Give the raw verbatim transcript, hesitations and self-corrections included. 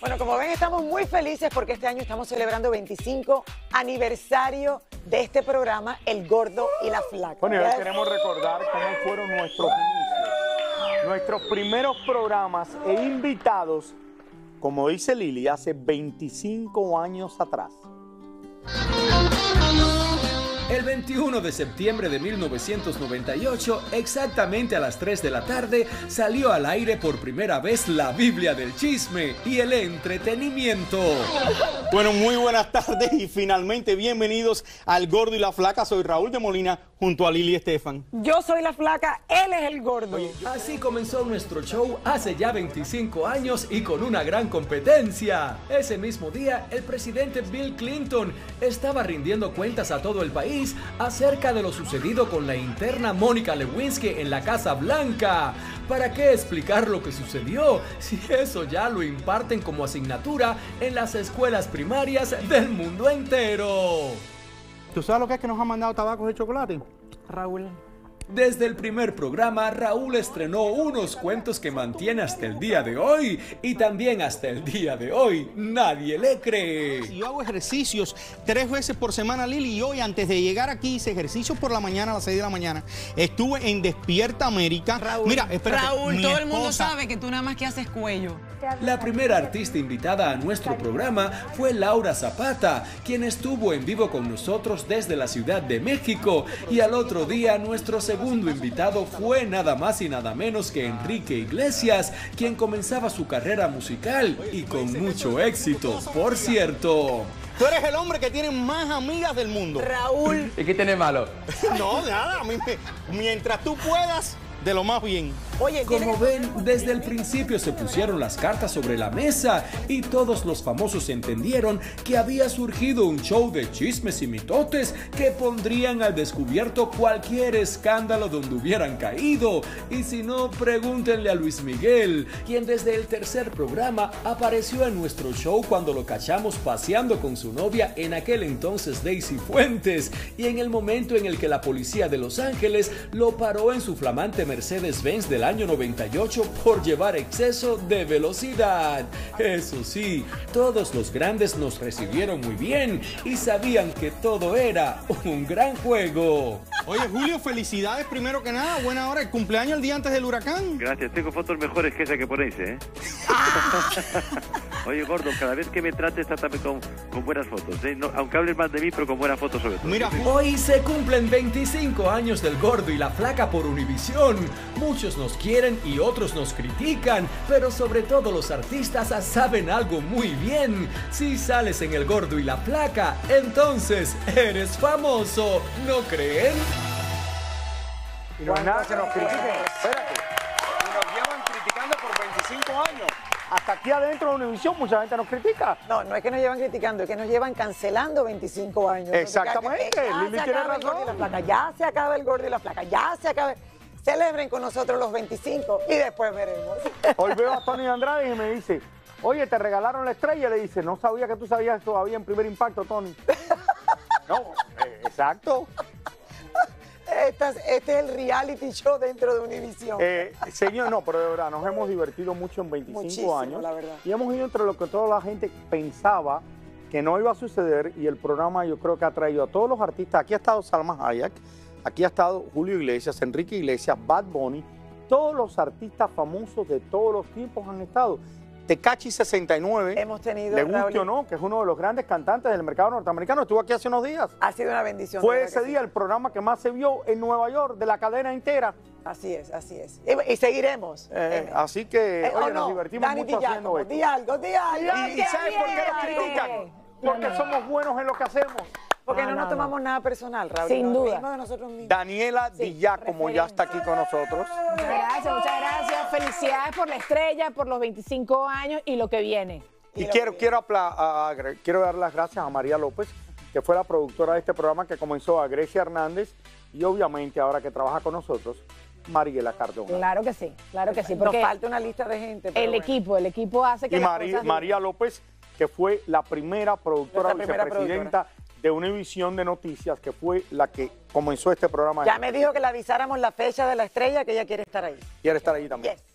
Bueno, como ven, estamos muy felices porque este año estamos celebrando veinticinco aniversario de este programa, El Gordo y la Flaca. Bueno, y hoy queremos recordar cómo fueron nuestros inicios, nuestros primeros programas e invitados, como dice Lili, hace veinticinco años atrás. El veintiuno de septiembre de mil novecientos noventa y ocho, exactamente a las tres de la tarde, salió al aire por primera vez la Biblia del chisme y el entretenimiento. Bueno, muy buenas tardes y finalmente bienvenidos al Gordo y la Flaca. Soy Raúl de Molina junto a Lili Estefan. Yo soy la Flaca, él es el Gordo. Así comenzó nuestro show hace ya veinticinco años y con una gran competencia. Ese mismo día, el presidente Bill Clinton estaba rindiendo cuentas a todo el país acerca de lo sucedido con la interna Mónica Lewinsky en la Casa Blanca. ¿Para qué explicar lo que sucedió si eso ya lo imparten como asignatura en las escuelas primarias del mundo entero? ¿Tú sabes lo que es que nos han mandado tabacos de chocolate, Raúl? Desde el primer programa, Raúl estrenó unos cuentos que mantiene hasta el día de hoy, y también hasta el día de hoy nadie le cree. Yo hago ejercicios tres veces por semana, Lili, y hoy antes de llegar aquí hice ejercicios por la mañana a las seis de la mañana. Estuve en Despierta América. Raúl, Mira, espérate, Raúl, todo el mundo sabe que tú nada más que haces cuello. La primera artista invitada a nuestro programa fue Laura Zapata, quien estuvo en vivo con nosotros desde la Ciudad de México, y al otro día nuestro segundo segundo invitado fue nada más y nada menos que Enrique Iglesias, quien comenzaba su carrera musical y con mucho éxito, por cierto. Tú eres el hombre que tiene más amigas del mundo, Raúl. ¿Y qué tiene malo? No, nada, mientras tú puedas, de lo más bien. Oye, como ven, desde el principio se pusieron las cartas sobre la mesa y todos los famosos entendieron que había surgido un show de chismes y mitotes que pondrían al descubierto cualquier escándalo donde hubieran caído. Y si no, pregúntenle a Luis Miguel, quien desde el tercer programa apareció en nuestro show cuando lo cachamos paseando con su novia, en aquel entonces Daisy Fuentes, y en el momento en el que la policía de Los Ángeles lo paró en su flamante Mercedes-Benz del año noventa y ocho por llevar exceso de velocidad. Eso sí, todos los grandes nos recibieron muy bien y sabían que todo era un gran juego. Oye, Julio, felicidades primero que nada. Buena hora, el cumpleaños el día antes del huracán. Gracias, tengo fotos mejores que esa que ponéis, ¿eh? Oye, Gordo, cada vez que me trates, trátame con, con buenas fotos, ¿eh? No, aunque hables más de mí, pero con buenas fotos sobre todo. Mira, hoy se cumplen veinticinco años del Gordo y la Flaca por Univisión. Muchos nos quieren y otros nos critican, pero sobre todo los artistas saben algo muy bien. Si sales en El Gordo y la Flaca, entonces eres famoso, ¿no creen? Y no es nada que nos critiquen, espérate. Y nos llevan criticando por veinticinco años. Hasta aquí adentro de Univisión mucha gente nos critica. No, no es que nos llevan criticando, es que nos llevan cancelando veinticinco años. Exactamente, Lili tiene razón. Ya se acaba El Gordo y la Flaca, ya se acaba... Celebren con nosotros los veinticinco y después veremos. Hoy veo a Tony Andrade y me dice, oye, te regalaron la estrella. Le dice, no sabía que tú sabías todavía en Primer Impacto, Tony. No, eh, exacto. Este es, este es el reality show dentro de Univisión. Eh, señor, no, pero de verdad, nos hemos divertido mucho en veinticinco Muchísimo, años. La verdad. Y hemos ido entre lo que toda la gente pensaba que no iba a suceder, y el programa yo creo que ha traído a todos los artistas. Aquí ha estado Salma Hayek. Aquí ha estado Julio Iglesias, Enrique Iglesias, Bad Bunny. Todos los artistas famosos de todos los tiempos han estado. Tecachi sesenta y nueve, hemos tenido, le guste o no, que es uno de los grandes cantantes del mercado norteamericano. Estuvo aquí hace unos días. Ha sido una bendición. Fue ese día el programa que más se vio en Nueva York, de la cadena entera. Así es, así es. Y, y seguiremos. Eh, eh. Así que, eh, oye, no, nos divertimos Dani mucho Dillá, haciendo esto. Di algo, di algo. ¿Y, y sabes por qué nos critican? Porque somos buenos en lo que hacemos. Porque ah, no, no nos tomamos nada personal, Raúl. Sin duda. Mismo de nosotros mismos. Daniela sí, Dillá, como ya está aquí con nosotros. Gracias, muchas gracias. Felicidades por la estrella, por los veinticinco años y lo que viene. Y, y quiero, quiero, viene. quiero dar las gracias a María López, que fue la productora de este programa, que comenzó, a Grecia Hernández y obviamente ahora que trabaja con nosotros, Mariela Cardona. Claro que sí, claro que sí. Porque nos falta una lista de gente. Pero el bueno. equipo, el equipo hace que... Y María, cosas... María López, que fue la primera productora, Nuestra vicepresidenta... Primera productora. de Univisión de Noticias, que fue la que comenzó este programa. Ya me dijo que le avisáramos la fecha de la estrella, que ella quiere estar ahí. Quiere estar ahí también. Yes.